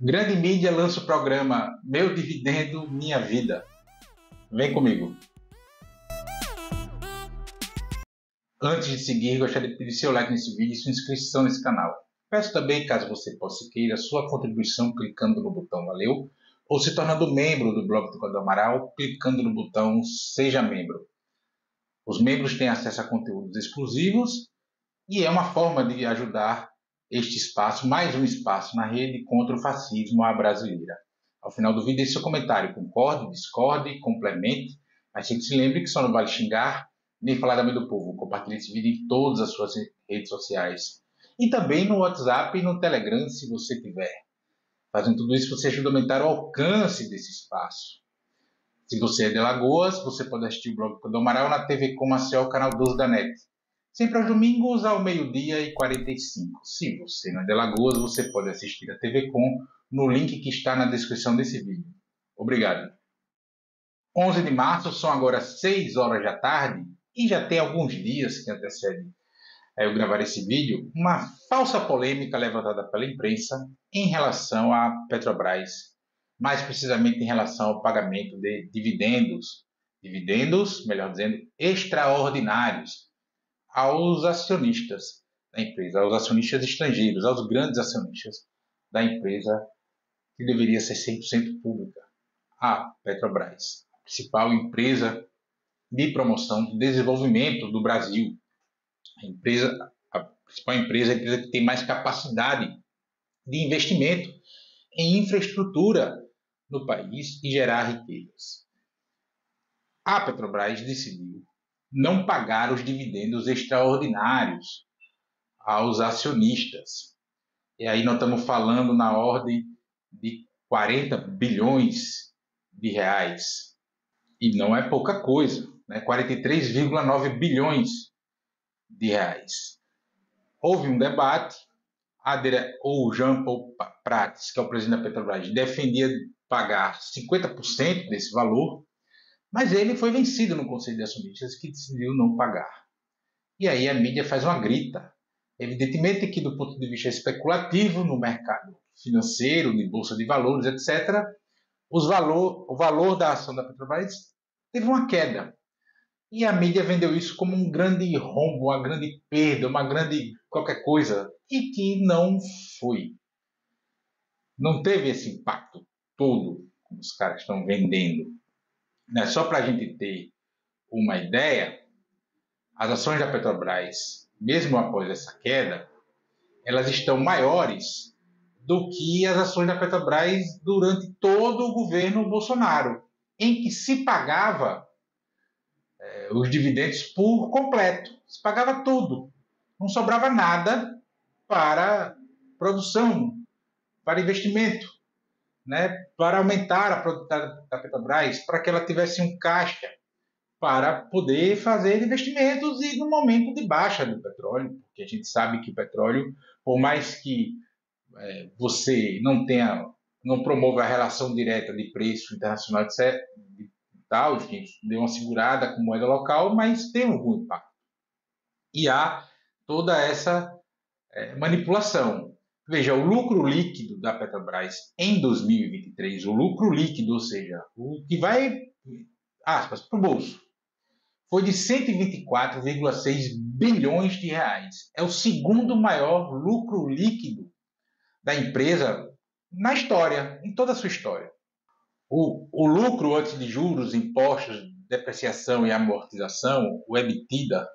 Grande Mídia lança o programa Meu Dividendo, Minha Vida. Vem comigo. Antes de seguir, gostaria de pedir seu like nesse vídeo e sua inscrição nesse canal. Peço também, caso você possa queira, sua contribuição clicando no botão Valeu ou se tornando membro do blog do Cadu Amaral, clicando no botão Seja Membro. Os membros têm acesso a conteúdos exclusivos e é uma forma de ajudar este espaço, mais um espaço na rede contra o fascismo à brasileira. Ao final do vídeo, deixe seu comentário, concorde, discorde, complemente, mas sempre se lembre que só não vale xingar nem falar da mãe do povo. Compartilhe esse vídeo em todas as suas redes sociais. E também no WhatsApp e no Telegram, se você tiver. Fazendo tudo isso, você ajuda a aumentar o alcance desse espaço. Se você é de Alagoas, você pode assistir o blog do Amaral na TVCOM Maceió, canal 12 da NET. Sempre aos domingos, ao meio-dia e 45. Se você não é de Alagoas, você pode assistir a TVCOM no link que está na descrição desse vídeo. Obrigado. 11 de março, são agora 6 horas da tarde. E já tem alguns dias que antecedem eu gravar esse vídeo, uma falsa polêmica levantada pela imprensa em relação à Petrobras, mais precisamente em relação ao pagamento de dividendos, melhor dizendo, extraordinários, aos acionistas da empresa, aos acionistas estrangeiros, aos grandes acionistas da empresa que deveria ser 100% pública, a Petrobras, a principal empresa de promoção do desenvolvimento do Brasil. A principal empresa é a empresa que tem mais capacidade de investimento em infraestrutura no país e gerar riquezas. A Petrobras decidiu não pagar os dividendos extraordinários aos acionistas. E aí nós estamos falando na ordem de 40 bilhões de reais. E não é pouca coisa. 43,9 bilhões de reais. Houve um debate, o Jean Paul Prats, que é o presidente da Petrobras, defendia pagar 50% desse valor, mas ele foi vencido no Conselho de Acionistas, que decidiu não pagar. E aí a mídia faz uma grita. Evidentemente que do ponto de vista especulativo, no mercado financeiro, de bolsa de valores, etc., o valor da ação da Petrobras teve uma queda. E a mídia vendeu isso como um grande rombo, uma grande perda, uma grande qualquer coisa. E que não foi. Não teve esse impacto todo que os caras estão vendendo. Só para a gente ter uma ideia, as ações da Petrobras, mesmo após essa queda, elas estão maiores do que as ações da Petrobras durante todo o governo Bolsonaro, em que se pagava os dividendos por completo. Se pagava tudo. Não sobrava nada para produção, para investimento, para aumentar a produtividade da Petrobras, para que ela tivesse um caixa para poder fazer investimentos e no momento de baixa do petróleo, porque a gente sabe que o petróleo, por mais que você não promove a relação direta de preço internacional, etc. e tal, deu uma segurada com moeda local, mas tem algum impacto. E há toda essa manipulação. Veja, o lucro líquido da Petrobras em 2023, o lucro líquido, ou seja, o que vai, aspas, para o bolso, foi de 124,6 bilhões de reais. É o segundo maior lucro líquido da empresa na história, em toda a sua história. O lucro antes de juros, impostos, depreciação e amortização, o EBITDA,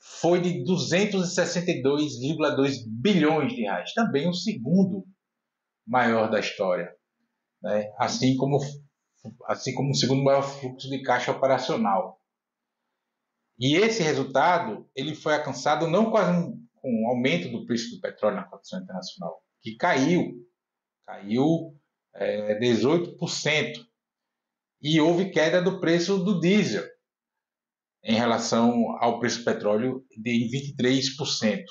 foi de 262,2 bilhões de reais. Também o segundo maior da história. Assim como o segundo maior fluxo de caixa operacional. E esse resultado ele foi alcançado não com o aumento do preço do petróleo na cotação internacional, que caiu 18%, e houve queda do preço do diesel em relação ao preço do petróleo de 23%.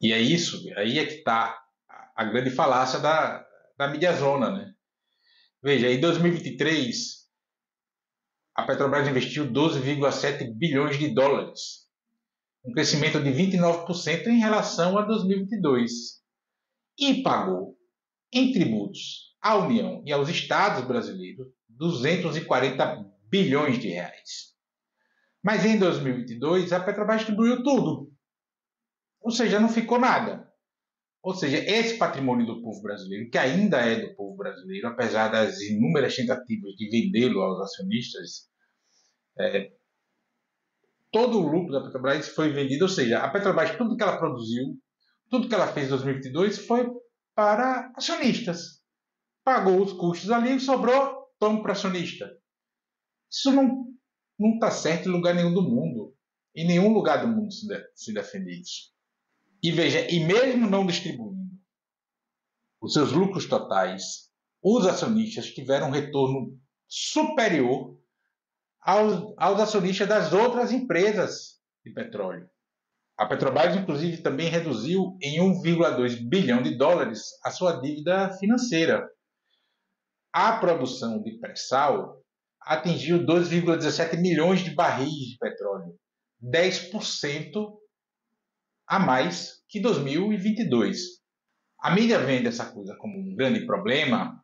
E é isso, aí é que está a grande falácia da mídiazona, Veja, em 2023, a Petrobras investiu 12,7 bilhões de dólares, um crescimento de 29% em relação a 2022. e pagou em tributos à União e aos estados brasileiros 240 bilhões de reais. Mas em 2022, a Petrobras distribuiu tudo. Ou seja, não ficou nada. Ou seja, esse patrimônio do povo brasileiro, que ainda é do povo brasileiro, apesar das inúmeras tentativas de vendê-lo aos acionistas, todo o lucro da Petrobras foi vendido. Ou seja, a Petrobras, tudo que ela produziu, tudo que ela fez em 2022 foi para acionistas. Pagou os custos ali e sobrou, toma para acionista. Isso não está certo em lugar nenhum do mundo. Em nenhum lugar do mundo se defende isso. E veja, e mesmo não distribuindo os seus lucros totais, os acionistas tiveram um retorno superior aos acionistas das outras empresas de petróleo. A Petrobras, inclusive, também reduziu em 1,2 bilhão de dólares a sua dívida financeira. A produção de pré-sal atingiu 2,17 milhões de barris de petróleo, 10% a mais que 2022. A mídia vende essa coisa como um grande problema,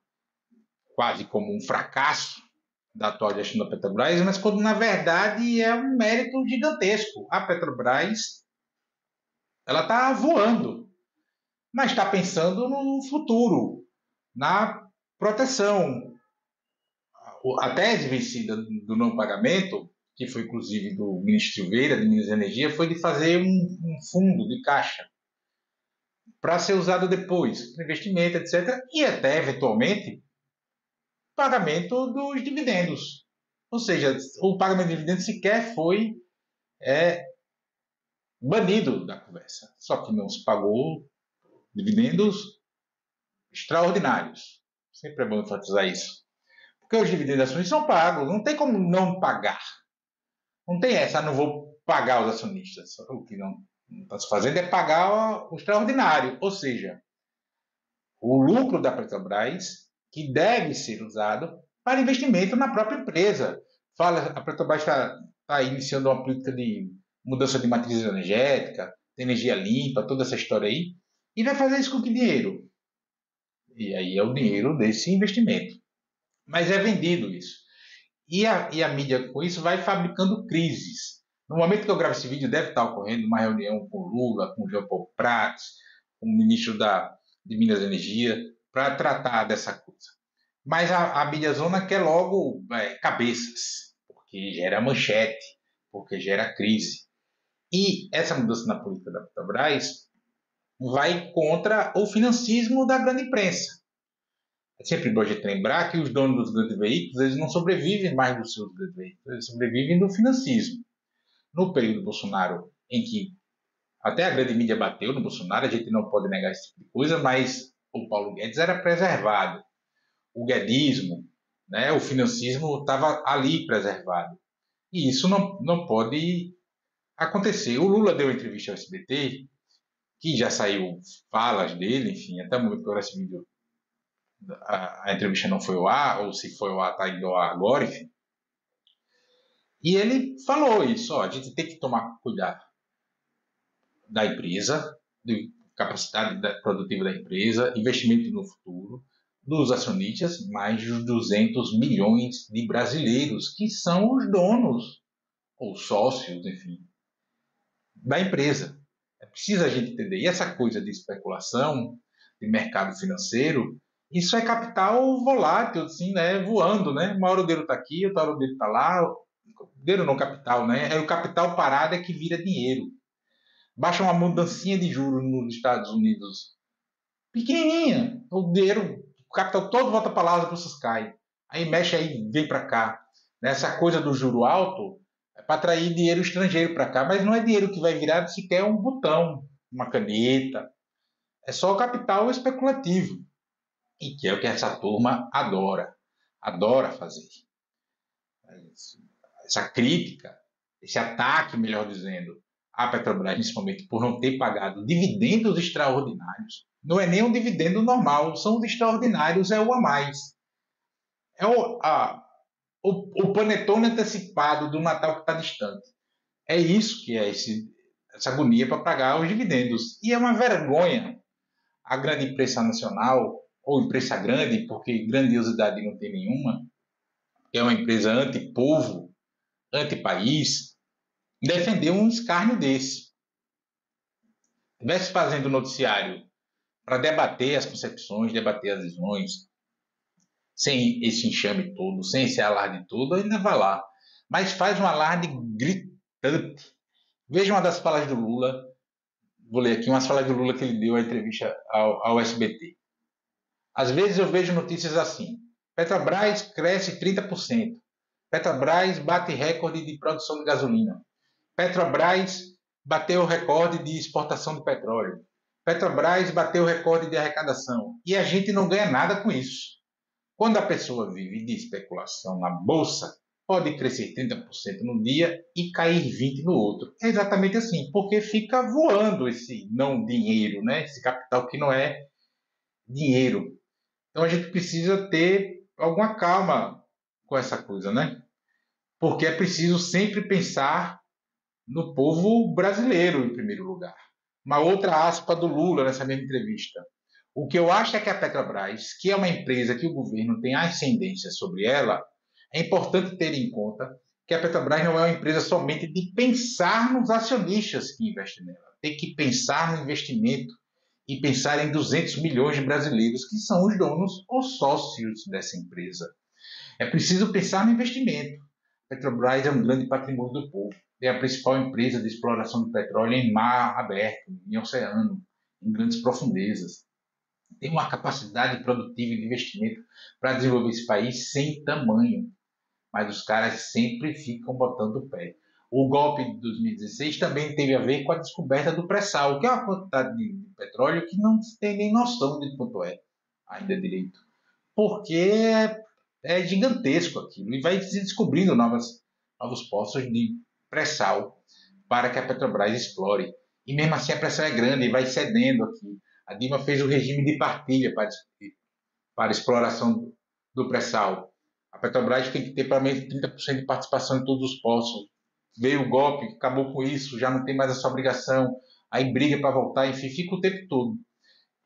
quase como um fracasso da atual gestão da Petrobras, mas quando na verdade é um mérito gigantesco. A Petrobras está voando, mas está pensando no futuro, na proteção. A tese vencida do não pagamento, que foi inclusive do ministro Silveira, de Minas e Energia, foi de fazer um fundo de caixa para ser usado depois, para investimento, etc., e até, eventualmente, pagamento dos dividendos. Ou seja, o pagamento de dividendos sequer foi banido da conversa, só que não se pagou dividendos extraordinários. Sempre é bom enfatizar isso. Porque os dividendos de acionistas são pagos, não tem como não pagar. Não tem essa, não vou pagar os acionistas. O que não está se fazendo é pagar o extraordinário, ou seja, o lucro da Petrobras, que deve ser usado para investimento na própria empresa. A Petrobras está iniciando uma política de mudança de matriz energética, de energia limpa, toda essa história aí, e vai fazer isso com que dinheiro? E aí é o dinheiro desse investimento. Mas é vendido isso. E a mídia, com isso, vai fabricando crises. No momento que eu gravo esse vídeo, deve estar ocorrendo uma reunião com o Lula, com o Jean Paul Prats, com o ministro de Minas e Energia, para tratar dessa coisa. Mas a mídia zona quer logo cabeças, porque gera manchete, porque gera crise. E essa mudança na política da Petrobras vai contra o financismo da grande imprensa. É sempre bom a gente lembrar que os donos dos grandes veículos, eles não sobrevivem mais dos seus grandes veículos, eles sobrevivem do financismo. No período do Bolsonaro, em que até a grande mídia bateu no Bolsonaro, a gente não pode negar esse tipo de coisa, mas o Paulo Guedes era preservado. O guedismo, né, o financismo estava ali preservado. E isso não pode acontecer. O Lula deu uma entrevista ao SBT, que já saiu falas dele, enfim, até o momento que eu esse vídeo, a entrevista não foi ao ar, ou se foi ao ar, está indo ao ar agora, enfim. E ele falou isso, ó, a gente tem que tomar cuidado da empresa, da capacidade produtiva da empresa, investimento no futuro, dos acionistas, mais de 200 milhões de brasileiros, que são os donos, ou sócios, enfim, da empresa. É preciso a gente entender. E essa coisa de especulação, de mercado financeiro, isso é capital volátil, assim, né? Voando, né? Uma hora o dedo está aqui, outra hora o dedo está lá. Dedo não, capital, né? É o capital parado que vira dinheiro. Baixa uma mudancinha de juros nos Estados Unidos, pequenininha. O dinheiro, o capital todo volta para lá, as bolsas caem. Aí mexe, aí vem para cá. Essa coisa do juro alto é para atrair dinheiro estrangeiro para cá, mas não é dinheiro que vai virar sequer um botão, uma caneta. É só o capital especulativo. E que é o que essa turma adora fazer. Essa crítica, esse ataque, melhor dizendo, à Petrobras, principalmente por não ter pagado dividendos extraordinários. Não é nem um dividendo normal, são os extraordinários, é o a mais. É o panetone antecipado do Natal que está distante. É isso que é essa agonia para pagar os dividendos. E é uma vergonha a grande imprensa nacional, ou imprensa grande, porque grandiosidade não tem nenhuma, que é uma empresa anti-povo, anti-país, defender um escárnio desse. Estivesse fazendo noticiário para debater as concepções, debater as visões, sem esse enxame todo, sem esse alarde todo, ainda vai lá. Mas faz um alarde gritante. Veja uma das falas do Lula, vou ler aqui, umas falas do Lula que ele deu à entrevista ao SBT. Às vezes eu vejo notícias assim: Petrobras cresce 30%, Petrobras bate recorde de produção de gasolina, Petrobras bateu recorde de exportação de petróleo, Petrobras bateu recorde de arrecadação, e a gente não ganha nada com isso. Quando a pessoa vive de especulação na bolsa, pode crescer 30% num dia e cair 20% no outro. É exatamente assim, porque fica voando esse não dinheiro, né? Esse capital que não é dinheiro. Então a gente precisa ter alguma calma com essa coisa, né? Porque é preciso sempre pensar no povo brasileiro em primeiro lugar. Uma outra aspa do Lula nessa mesma entrevista: o que eu acho é que a Petrobras, que é uma empresa que o governo tem ascendência sobre ela, é importante ter em conta que a Petrobras não é uma empresa somente de pensar nos acionistas que investem nela. Tem que pensar no investimento e pensar em 200 milhões de brasileiros que são os donos ou sócios dessa empresa. É preciso pensar no investimento. A Petrobras é um grande patrimônio do povo. É a principal empresa de exploração de petróleo em mar aberto, em oceano, em grandes profundezas. Tem uma capacidade produtiva e de investimento para desenvolver esse país sem tamanho. Mas os caras sempre ficam botando o pé. O golpe de 2016 também teve a ver com a descoberta do pré-sal, que é uma quantidade de petróleo que não tem nem noção de quanto é ainda direito. Porque é gigantesco aquilo. E vai se descobrindo novos poços de pré-sal para que a Petrobras explore. E mesmo assim a pré-sal é grande e vai cedendo aqui. A Dilma fez o regime de partilha para exploração do pré-sal. A Petrobras tem que ter pelo menos 30% de participação em todos os poços. Veio o golpe, acabou com isso, já não tem mais essa obrigação, aí briga para voltar, enfim, fica o tempo todo.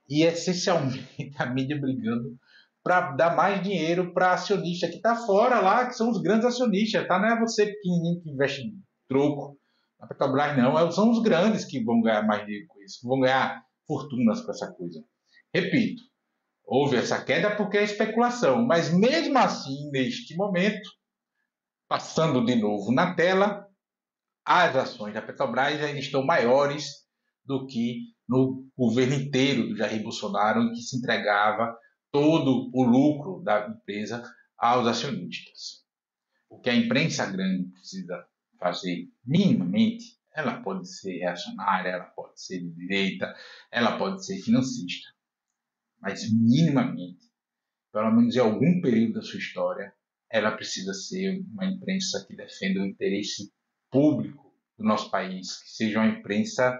E essencialmente a mídia brigando para dar mais dinheiro para acionista que está fora lá, que são os grandes acionistas, tá? Não é você pequenininho que investe em troco na Petrobras, não. São os grandes que vão ganhar mais dinheiro com isso, vão ganhar fortunas com essa coisa. Repito, houve essa queda porque é especulação, mas mesmo assim, neste momento, passando de novo na tela, as ações da Petrobras ainda estão maiores do que no governo inteiro do Jair Bolsonaro, em que se entregava todo o lucro da empresa aos acionistas. O que a imprensa grande precisa fazer minimamente, ela pode ser reacionária, ela pode ser de direita, ela pode ser financista, mas minimamente, pelo menos em algum período da sua história, ela precisa ser uma imprensa que defenda o interesse público do nosso país, que seja uma imprensa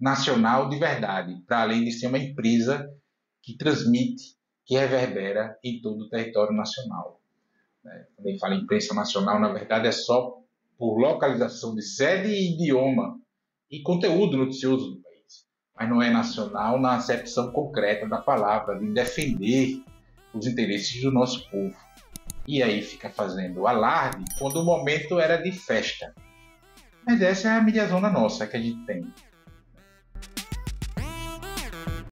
nacional de verdade, para além de ser uma empresa que transmite, que reverbera em todo o território nacional. Quando ele fala imprensa nacional, na verdade é só por localização de sede e idioma e conteúdo noticioso do país, mas não é nacional na acepção concreta da palavra, de defender os interesses do nosso povo. E aí fica fazendo alarde quando o momento era de festa. Mas essa é a mediazona nossa que a gente tem.